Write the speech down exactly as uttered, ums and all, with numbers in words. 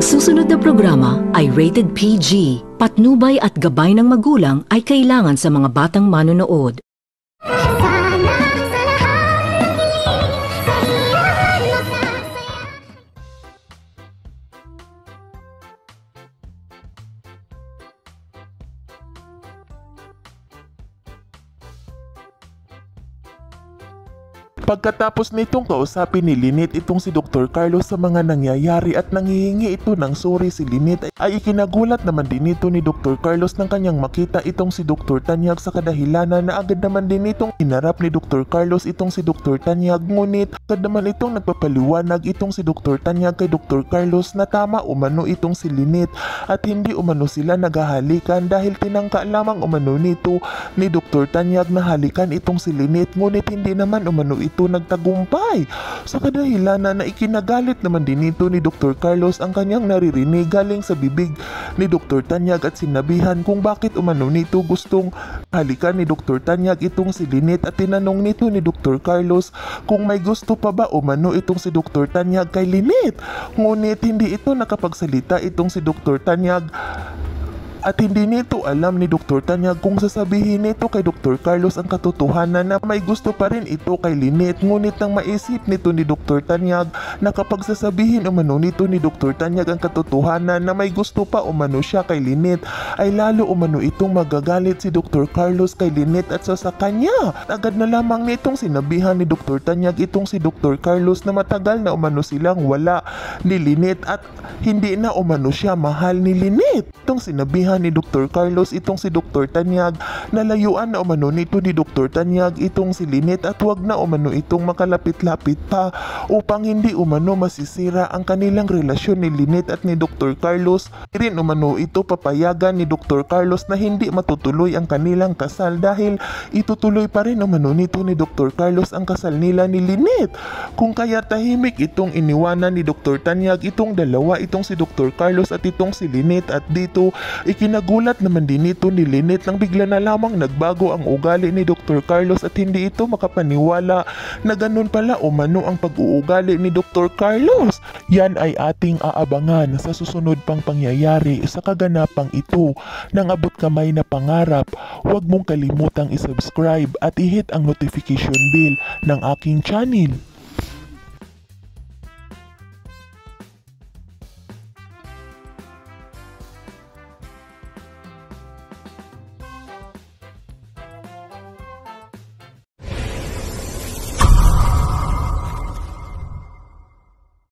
Ang susunod na programa ay rated P G. Patnubay at gabay ng magulang ay kailangan sa mga batang manonood. Pagkatapos nitong kausapin ni Lynette itong si Doctor Carlos sa mga nangyayari at nanghihingi ito ng sorry. Si Lynette ay ikinagulat naman din ito ni Doctor Carlos nang kanyang makita itong si Doctor Tanyag sa kadahilanan na agad naman din itong hinarap ni Doctor Carlos itong si Doctor Tanyag, ngunit agad naman itong nagpapaliwanag itong si Doctor Tanyag kay Doctor Carlos na tama umano itong si Lynette at hindi umano sila naghahalikan dahil tinangka lamang umano nito ni Doctor Tanyag na halikan itong si Lynette, ngunit hindi naman umano ito nagtagumpay. Sa kadahilanan na ikinagalit naman din ito ni Doctor Carlos ang kanyang naririnig galing sa bibig ni Doctor Tanyag at sinabihan kung bakit umano nito gustong halikan ni Doctor Tanyag itong si Lynette at tinanong nito ni Doctor Carlos kung may gusto pa ba umano itong si Doctor Tanyag kay Lynette, ngunit hindi ito nakapagsalita itong si Doctor Tanyag. At hindi nito alam ni Doctor Tanyag kung sasabihin nito kay Doctor Carlos ang katotohanan na may gusto pa rin ito kay Lynette, ngunit nang maisip nito ni Doctor Tanyag na kapag sasabihin umano nito ni Doctor Tanyag ang katotohanan na may gusto pa umano siya kay Lynette ay lalo umano itong magagalit si Doctor Carlos kay Lynette at sa kanya. Agad na lamang nitong sinabihan ni Doctor Tanyag itong si Doctor Carlos na matagal na umano silang wala ni Lynette at hindi na umano siya mahal ni Lynette. Itong sinabihan ni Doctor Carlos itong si Doctor Tanyag na layuan na umano nito ni Doctor Tanyag itong si Lynette at wag na umano itong makalapit-lapit pa upang hindi umano masisira ang kanilang relasyon ni Lynette at ni Doctor Carlos. Rin umano ito papayagan ni Doctor Carlos na hindi matutuloy ang kanilang kasal dahil itutuloy pa rin umano nito ni Doctor Carlos ang kasal nila ni Lynette. Kung kaya tahimik itong iniwanan ni Doctor Tanyag itong dalawa, itong si Doctor Carlos at itong si Lynette, at dito ikinagulat naman din ito ni Lynette nang bigla na lamang nagbago ang ugali ni Doctor Carlos at hindi ito makapaniwala na ganun pala umano ang pag-uugali ni Doctor Carlos. Yan ay ating aabangan sa susunod pang pangyayari sa kaganapang ito ng Abot Kamay na Pangarap. Huwag mong kalimutang isubscribe at ihit ang notification bell ng aking channel.